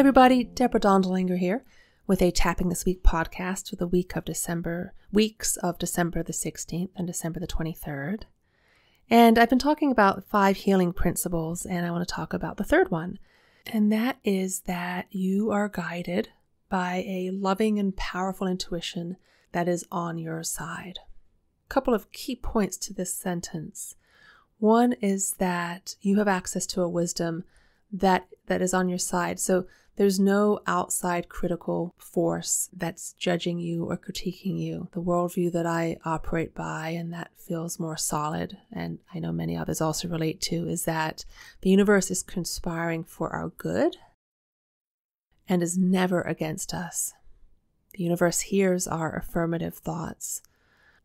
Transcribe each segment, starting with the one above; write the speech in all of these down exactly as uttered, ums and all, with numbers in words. everybody, Deborah Dondelinger here with a Tapping This Week podcast for the week of December, weeks of December the sixteenth and December the twenty-third. And I've been talking about five healing principles, and I want to talk about the third one. And that is that you are guided by a loving and powerful intuition that is on your side. A couple of key points to this sentence. One is that you have access to a wisdom that that is on your side. So there's no outside critical force that's judging you or critiquing you. The worldview that I operate by, and that feels more solid, and I know many others also relate to, is that the universe is conspiring for our good and is never against us. The universe hears our affirmative thoughts.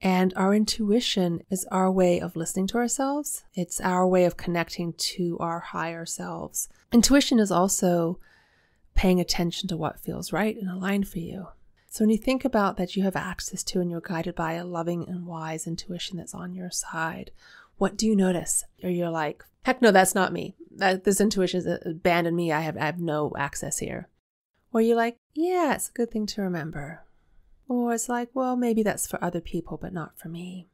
And our intuition is our way of listening to ourselves. It's our way of connecting to our higher selves. Intuition is also paying attention to what feels right and aligned for you. So when you think about that you have access to and you're guided by a loving and wise intuition that's on your side, what do you notice? Or you're like, heck no, that's not me. That, this intuition has abandoned me. I have, I have no access here. Or you're like, yeah, it's a good thing to remember. Or it's like, well, maybe that's for other people, but not for me.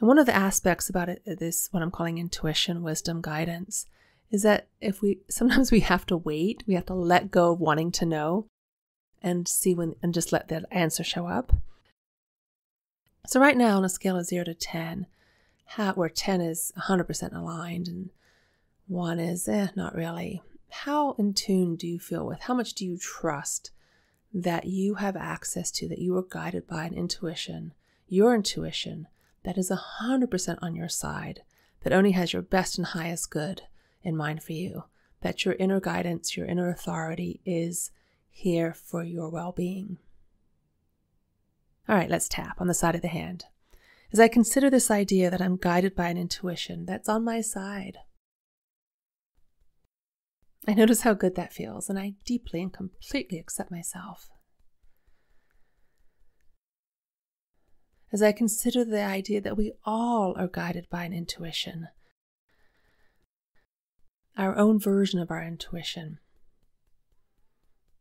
And one of the aspects about it, this, what I'm calling intuition, wisdom, guidance, is that if we, sometimes we have to wait, we have to let go of wanting to know and see when, and just let that answer show up. So right now on a scale of zero to ten, how, where ten is one hundred percent aligned and one is, eh, not really. How in tune do you feel with? How much do you trust that you have access to, that you are guided by an intuition, your intuition, that is one hundred percent on your side, that only has your best and highest good in mind for you, that your inner guidance, your inner authority is here for your well-being? All right, let's tap on the side of the hand. As I consider this idea that I'm guided by an intuition that's on my side, I notice how good that feels, and I deeply and completely accept myself. As I consider the idea that we all are guided by an intuition, our own version of our intuition,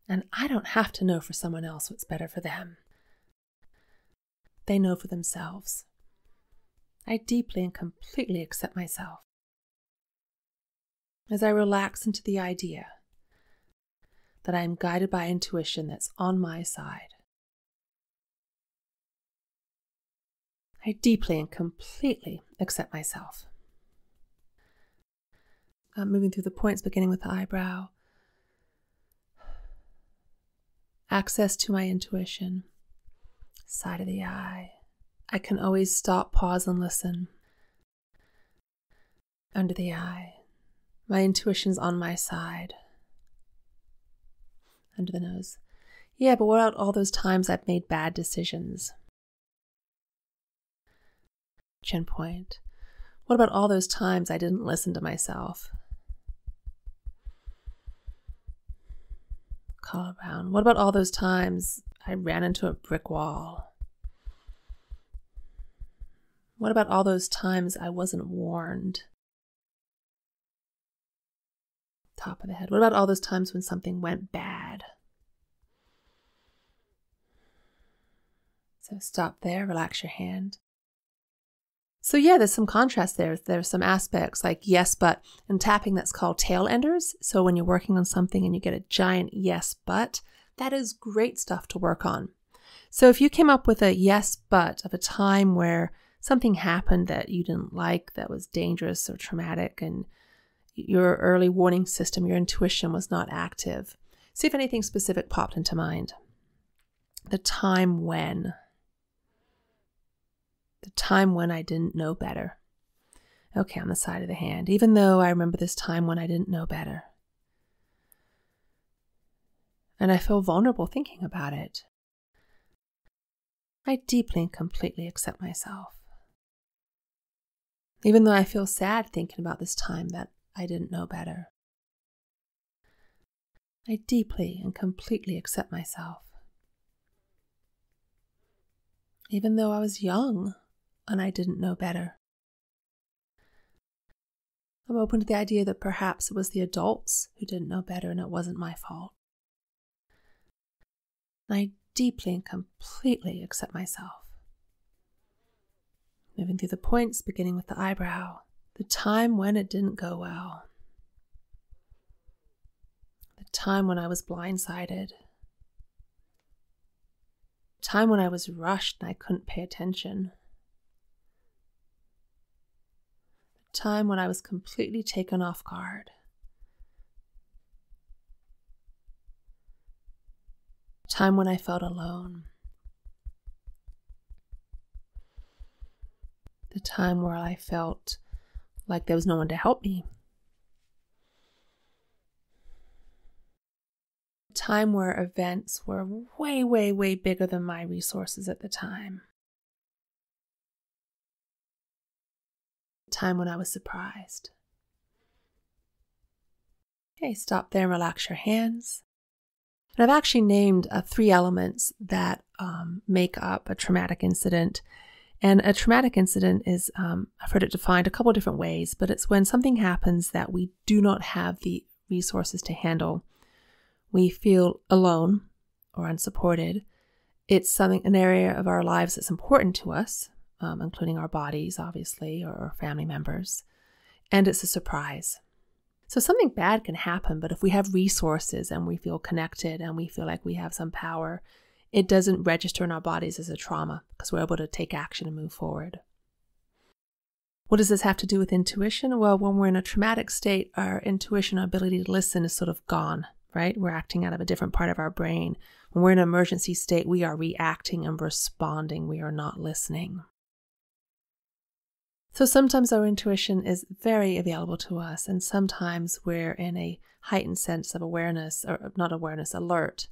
and I don't have to know for someone else what's better for them. They know for themselves. I deeply and completely accept myself. As I relax into the idea that I am guided by intuition that's on my side, I deeply and completely accept myself. I'm moving through the points, beginning with the eyebrow. Access to my intuition, side of the eye. I can always stop, pause, and listen. Under the eye. My intuition's on my side. Under the nose. Yeah, but what about all those times I've made bad decisions? Chin point. What about all those times I didn't listen to myself? Collar bone. What about all those times I ran into a brick wall? What about all those times I wasn't warned? Top of the head. What about all those times when something went bad? So stop there, relax your hand. So yeah, there's some contrast there. There's some aspects like yes, but. In tapping, that's called tail enders. So when you're working on something and you get a giant yes, but, that is great stuff to work on. So if you came up with a yes, but of a time where something happened that you didn't like, that was dangerous or traumatic, and your early warning system, your intuition was not active. See if anything specific popped into mind. The time when. The time when I didn't know better. Okay, on the side of the hand. Even though I remember this time when I didn't know better. And I feel vulnerable thinking about it. I deeply and completely accept myself. Even though I feel sad thinking about this time that I didn't know better. I deeply and completely accept myself. Even though I was young and I didn't know better. I'm open to the idea that perhaps it was the adults who didn't know better and it wasn't my fault. and I deeply and completely accept myself. Moving through the points, beginning with the eyebrow, the time when it didn't go well, the time when I was blindsided, the time when I was rushed and I couldn't pay attention, the time when I was completely taken off guard, the time when I felt alone, the time where I felt like there was no one to help me, the time where events were way, way, way bigger than my resources at the time, the time when I was surprised. Okay, stop there and relax your hands. And I've actually named uh, three elements that um, make up a traumatic incident. And a traumatic incident is, um, I've heard it defined a couple of different ways, but it's when something happens that we do not have the resources to handle. We feel alone or unsupported. It's something, an area of our lives that's important to us, um, including our bodies, obviously, or, or family members. And it's a surprise. So something bad can happen, but if we have resources and we feel connected and we feel like we have some power, it doesn't register in our bodies as a trauma because we're able to take action and move forward. What does this have to do with intuition? Well, when we're in a traumatic state, our intuition, our ability to listen is sort of gone, right? We're acting out of a different part of our brain. When we're in an emergency state, we are reacting and responding. We are not listening. So sometimes our intuition is very available to us, and sometimes we're in a heightened sense of awareness, or not awareness, alert.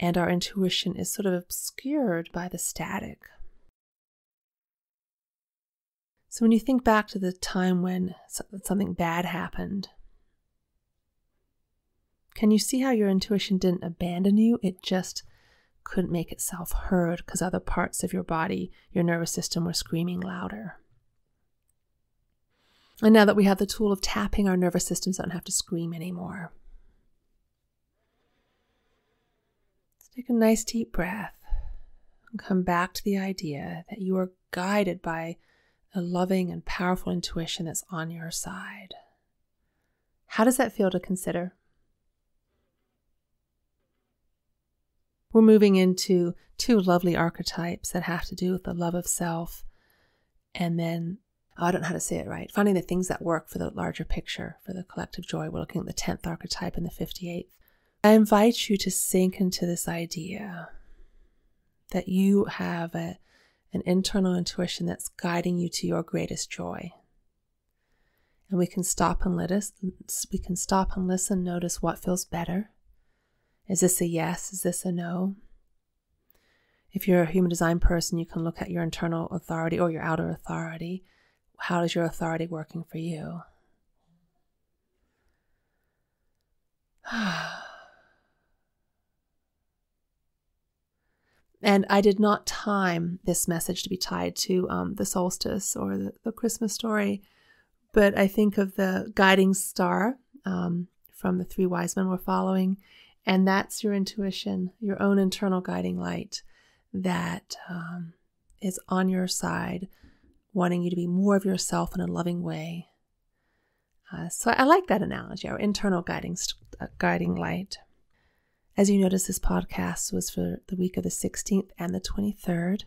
And our intuition is sort of obscured by the static. So when you think back to the time when something bad happened, can you see how your intuition didn't abandon you? It just couldn't make itself heard because other parts of your body, your nervous system, were screaming louder. And now that we have the tool of tapping, our nervous systems don't have to scream anymore. Take a nice deep breath and come back to the idea that you are guided by a loving and powerful intuition that's on your side. How does that feel to consider? We're moving into two lovely archetypes that have to do with the love of self and then, oh, I don't know how to say it right, finding the things that work for the larger picture, for the collective joy. We're looking at the tenth archetype and the fifty-eighth. I invite you to sink into this idea that you have a, an internal intuition that's guiding you to your greatest joy. And we can stop and let us, we can stop and listen, notice what feels better. Is this a yes? Is this a no? If you're a human design person, you can look at your internal authority or your outer authority. How is your authority working for you? And I did not time this message to be tied to um, the solstice or the, the Christmas story, but I think of the guiding star um, from the three wise men we're following, and that's your intuition, your own internal guiding light that um, is on your side, wanting you to be more of yourself in a loving way. Uh, so I like that analogy, our internal guiding, uh, guiding light. As you notice, this podcast was for the week of the sixteenth and the twenty-third.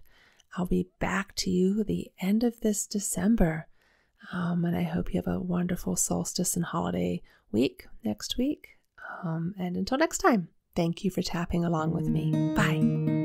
I'll be back to you the end of this December. Um, and I hope you have a wonderful solstice and holiday week next week. Um, and until next time, thank you for tapping along with me. Bye.